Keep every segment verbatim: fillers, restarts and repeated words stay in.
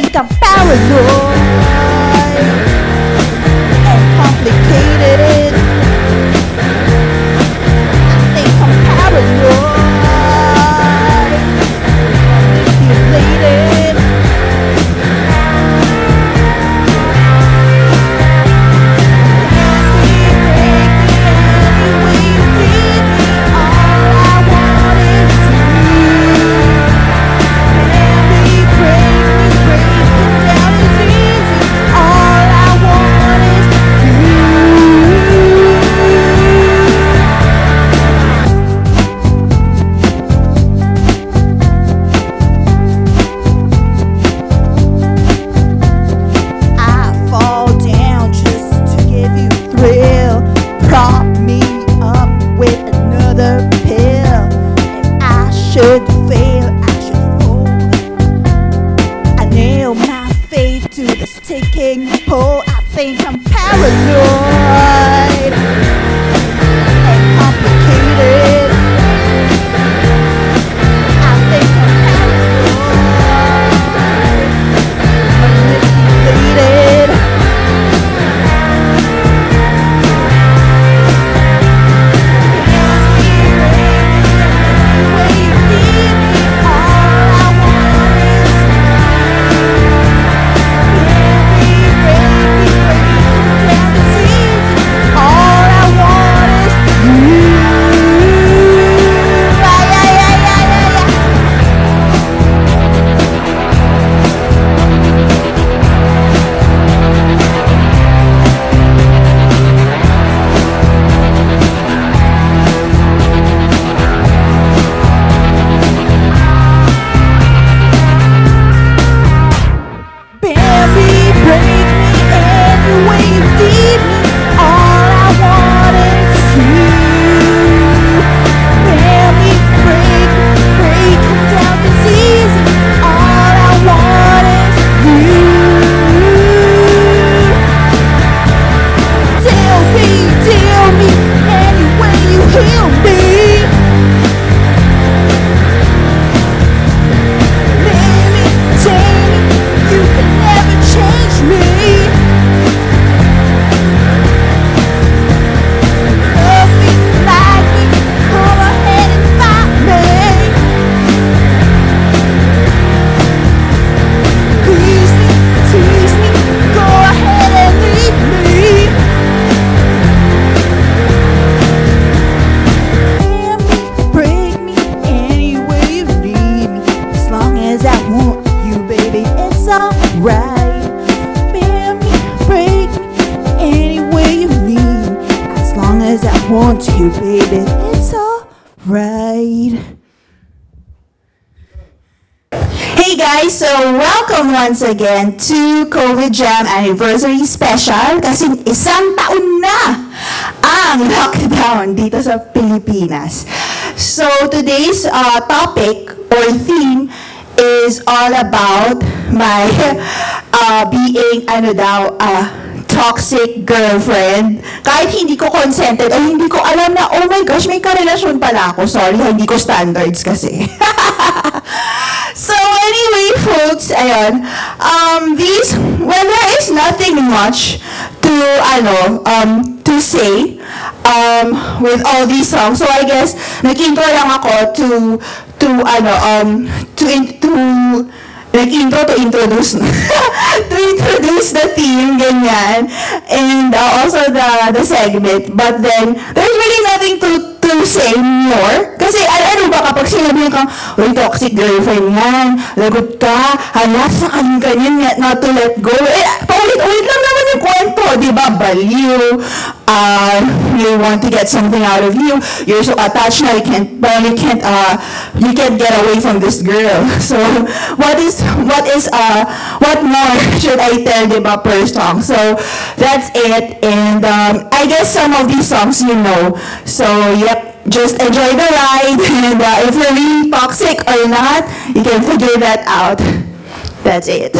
think I'm paranoid and complicated. I think I'm paranoid and manipulated. Once again to COVIDJAM Anniversary Special kasi isang taon na ang lockdown dito sa Pilipinas. So today's uh, topic or theme is all about my uh, being ano daw, uh, toxic girlfriend. Kahit hindi ko consented o hindi ko alam na oh my gosh may karelasyon pala ako. Sorry, hindi ko standards kasi. So anyway, folks, ayun, um, these, well, there is nothing much to, ano, um, to say, um, with all these songs. So I guess, nag-intro lang ako to, to, ano, um, to, in, to, nag-intro to introduce, to introduce the theme, ganyan, and uh, also the, the segment. But then, there's really nothing to, to say more. Kasi ano ba kapag sinabi kang, uy, toxic girlfriend yan, lagot ka, halas sa kanyan-kanyan, not to let go. Eh, paulit-ulit lang naman yung kwento, di ba? Baliw, uh, you want to get something out of you, you're so attached na you can't, you can't, uh, you can't get away from this girl. So, what is, what is, uh, what more should I tell, di ba, per song? So, that's it, and um, I guess some of these songs you know. So, yep. Just enjoy the ride, and uh, if you're really toxic or not, you can figure that out. That's it.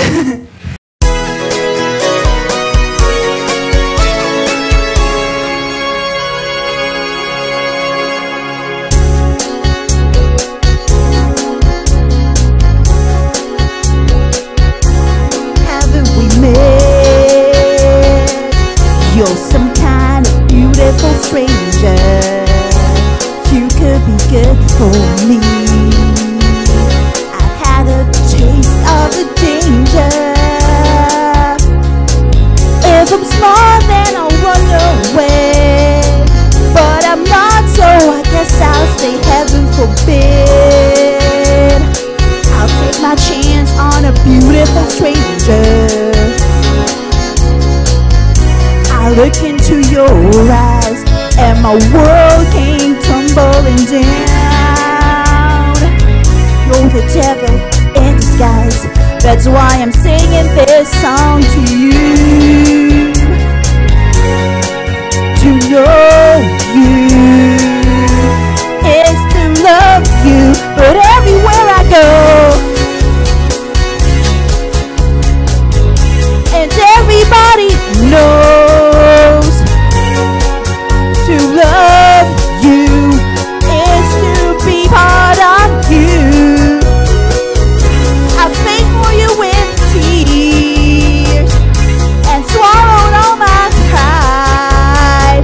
into your eyes, and my world came tumbling down. You're the devil in disguise, that's why I'm singing this song to you, to know you, is to love you. But everywhere I go, everybody knows, to love you is to be part of you. I think for you in tears and swallowed all my pride.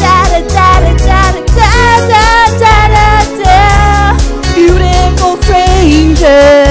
Da da da da da da da da da da. Beautiful stranger.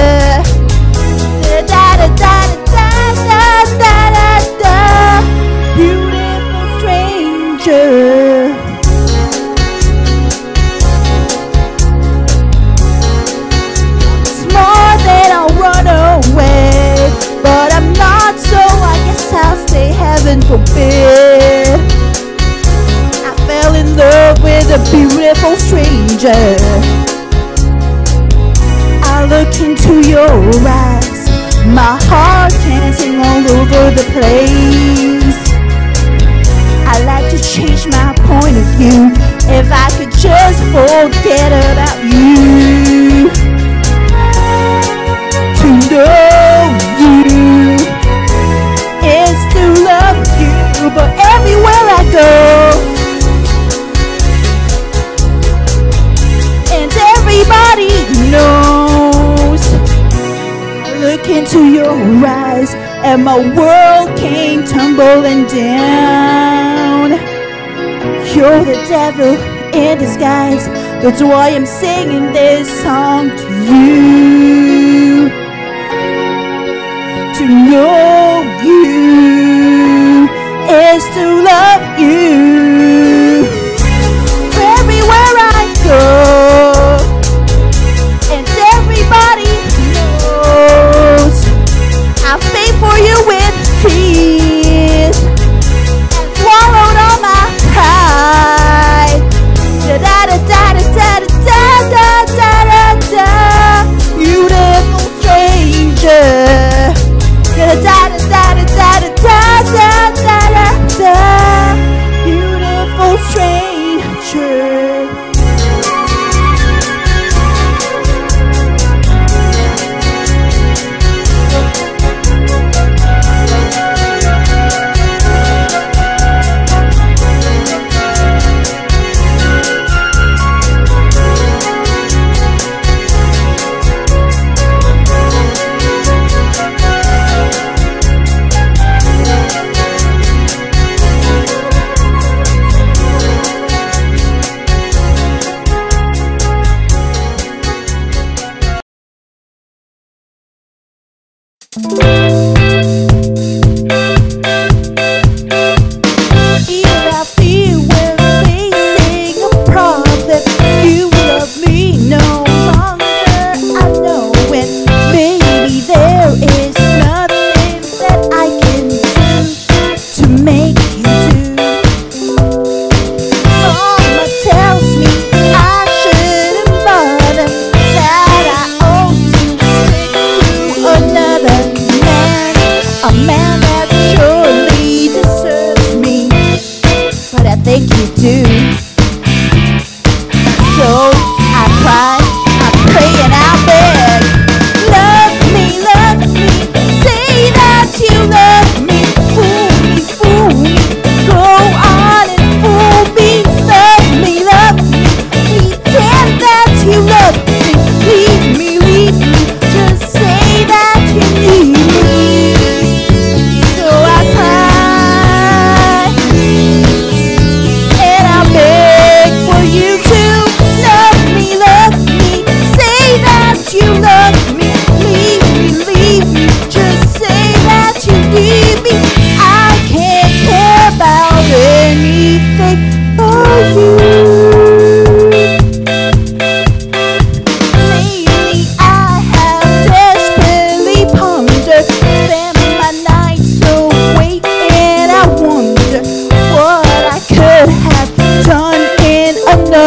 Forbid. I fell in love with a beautiful stranger. I looked into your eyes, my heart dancing all over the place. I'd like to change my point of view, if I could just forget about you. To know you is to love you, but everywhere I go, and everybody knows, I look into your eyes, and my world came tumbling down. You're the devil in disguise, that's why I'm singing this song to you, to know you is to love you. Everywhere I go, and everybody knows, I'll pay for you with tears and swallowed all my pride. Da da da da da da da da da. Beautiful stranger. Da da da da da da da da da da. Beautiful stranger.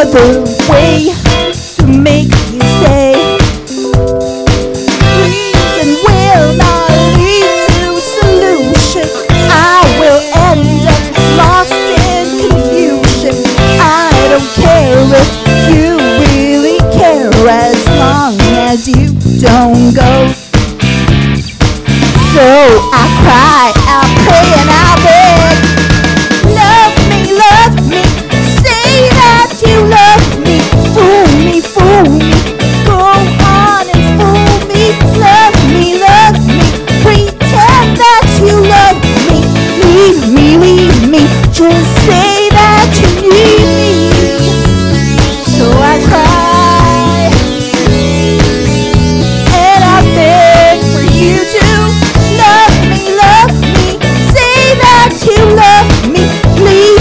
other way to make you stay. Reason will not lead to solution. I will end up lost in confusion. I don't care if you really care, as long as you don't go. So I cry, I pray, and I beg. Love me, love me, say that you love me. Fool me, fool me, go on and fool me. Love me, love me, pretend that you love me. Leave me, leave me, just say that you need me. So I cry, and I beg for you to say that you love me. Fool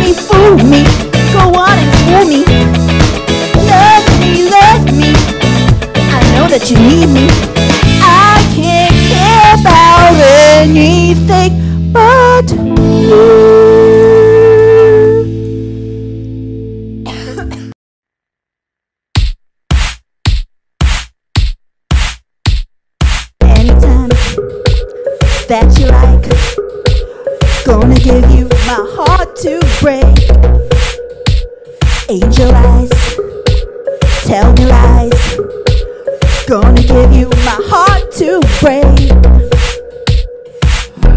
me, fool me, go on and fool me. Love me, love me, I know that you need me. I can't care about anything but you. Anytime that you like, gonna give you my heart to break. Angel eyes, tell me lies. Gonna give you my heart to break.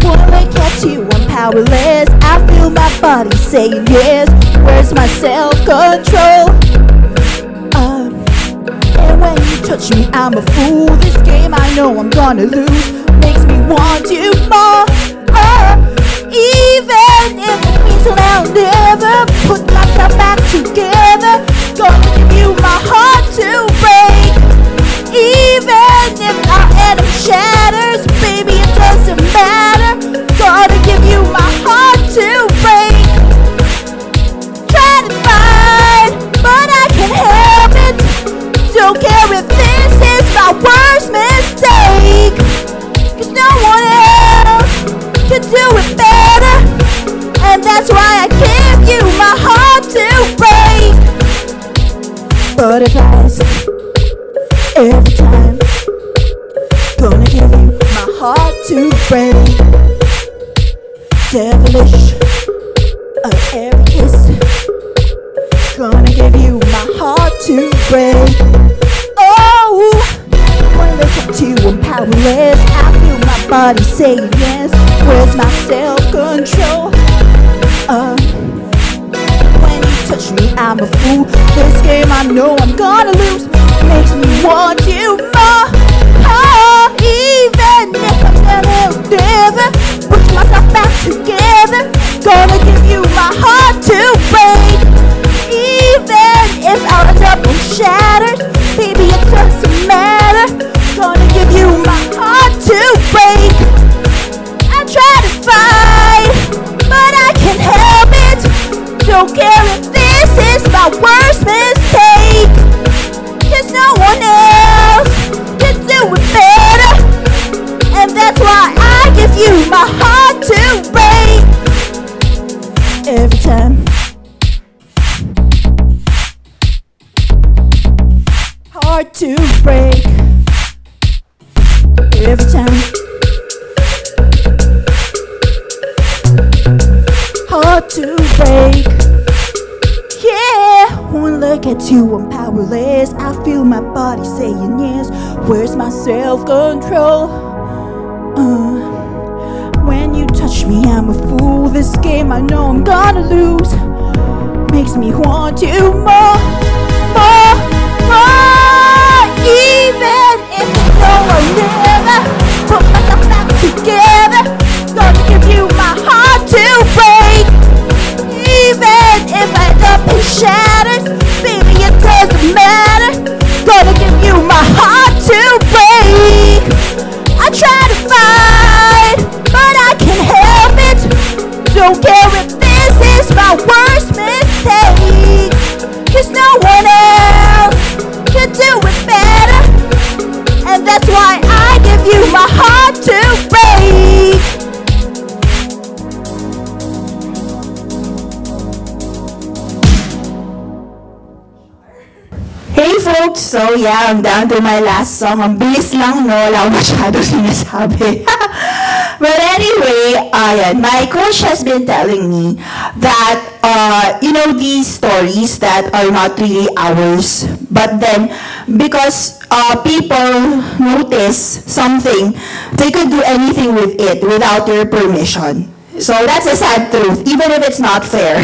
One look at you, I'm powerless. I feel my body saying yes. Where's my self-control? Uh, and when you touch me, I'm a fool. This game I know I'm gonna lose makes me want you more. Uh, Even if it means that I'll never put myself back together, gonna give you my heart to break. Even if our atom shatters, baby, it doesn't matter. Gonna give you my heart to break. Try to fight, but I can't help it. Don't care if this is my worst mistake, cause no one else could do it better. And that's why I give you my heart to break. Butterflies every time, gonna give you my heart to break. Devilish on every kiss, gonna give you my heart to break. Oh, wanna look at you, I'm powerless. I feel my body saying yes. Where's my self-control? Uh, when you touch me, I'm a fool. This game I know I'm gonna lose makes me want you more. Oh, even if I'm gonna never put myself back together, gonna give you my heart to break. Even if our double shatters, baby, it doesn't matter. Gonna give you my heart to break. I try to fight, but I can't help it. Don't care if this is my worst mistake, cause no one else can do it better. And that's why I give you my heart to break. Every time. Heart to break. Every time. Heart to break. Yeah, one look at you, I'm powerless. I feel my body saying yes. Where's my self-control? Uh, when you touch me, I'm a fool. This game I know I'm gonna lose makes me want you more, more, more. Even if I know I'll never put myself back together, gonna give you my heart to break. Even if I end up in shatters, baby, it doesn't matter. Gonna give you my heart to break. I try to fight, but I can't So yeah, I'm down to my last song. Ang bilis lang, no? Wala akong masyado sinasabi. But anyway, uh, yeah, my coach has been telling me that, uh, you know, these stories that are not really ours, but then because uh, people notice something, they could do anything with it without your permission. So that's a sad truth, even if it's not fair.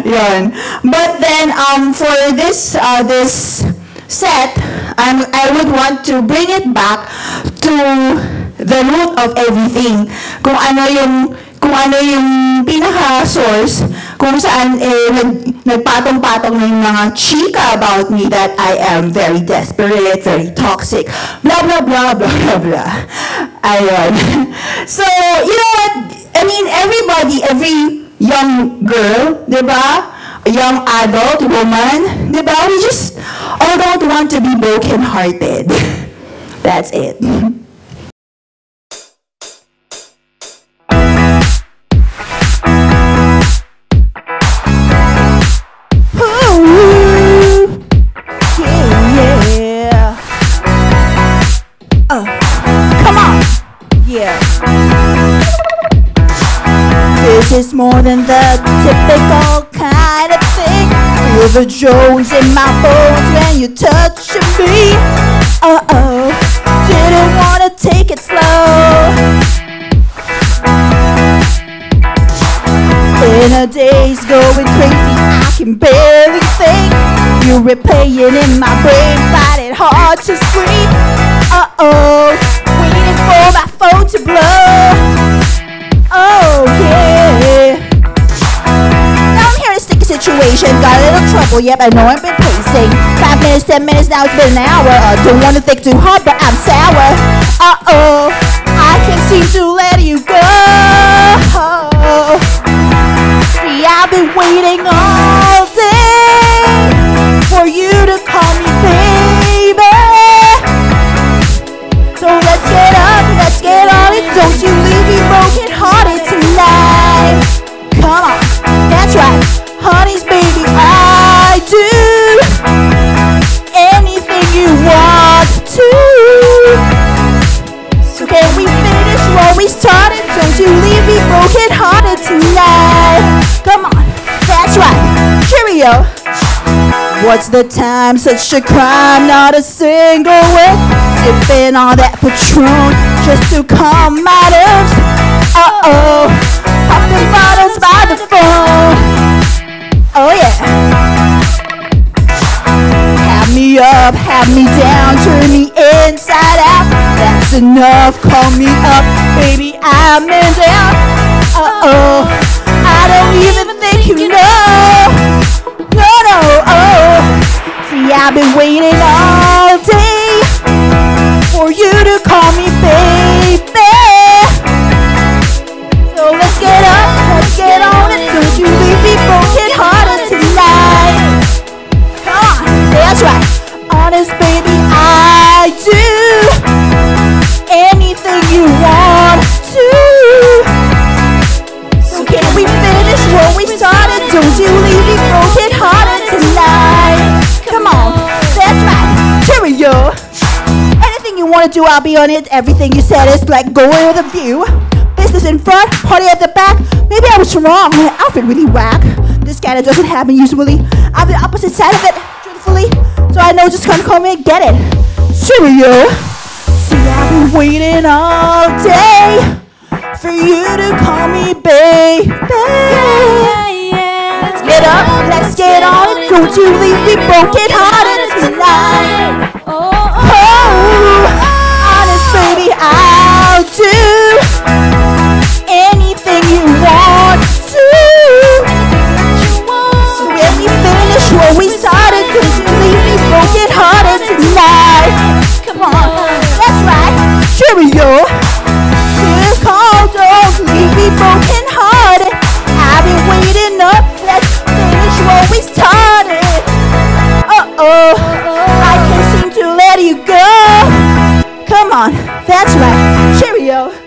Yun. But then um, for this, uh, this set, I'm, I would want to bring it back to the root of everything. Kung ano yung, kung ano yung pinaka-source, kung saan eh, nagpatong-patong ng mga chika about me that I am very desperate, very toxic, blah, blah, blah, blah, blah, blah. Ayun. So, you know what? I mean, everybody, every young girl, di ba? Young adult, woman, di ba? We just all don't want to be broken-hearted. That's it. It's more than the typical kind of thing. Feel the Jones in my bones when you touch me. Uh oh, didn't wanna take it slow. In a daze going crazy, I can barely think. You replaying in my brain, find it hard to scream. Uh oh, waiting for my phone to blow. Oh yeah. Now I'm here in a sticky situation. Got a little trouble, yep, I know I've been pacing. Five minutes, ten minutes, now it's been an hour. I don't wanna think too hard, but I'm sour. Uh-oh, I can't seem to let you go. See, I've been waiting all day for you to call me baby. So let's get up, let's get on it. Don't you leave me broken hearted tonight. Come on, that's right, honey's baby, I do anything you want to. So can we finish what we started? Don't you leave me broken hearted tonight. Come on, that's right, cheerio. What's the time, such a crime, not a single way. Sipping all that Patron just to calm my nerves. Uh-oh, popping bottles by the phone. Oh yeah. Have me up, have me down, turn me inside out. That's enough, call me up, baby, I'm in doubt. Uh-oh, I don't even think you know. No, no, oh. See, I've been waiting all day for you to call me baby. Let's get up, let's get on it. Don't you leave me broken hearted tonight. Come on, that's right. Honest baby, I do anything you want to. So can we finish what we started? Don't you leave me broken hearted tonight. Come on, that's right. Cheerio. Anything you want to do, I'll be on it. Everything you said is like going with a view. In front, party at the back. Maybe I was wrong. My outfit really whack. This kind of doesn't happen usually. I'm the opposite side of it, truthfully. So I know just come call me and get it. Cheerio. See, I've been waiting all day for you to call me baby. Yeah, yeah, yeah. Let's get up, let's get on it. Don't you leave me broken hearted tonight. Oh, honest baby, I'll do anything you want to. So when we finish what we started, cause you leave me broken hearted tonight. Come on, that's right, cheerio. Just call, don't leave me broken hearted. I've been waiting up, let's finish what we started. Uh-oh, I can't seem to let you go. Come on, that's right, cheerio.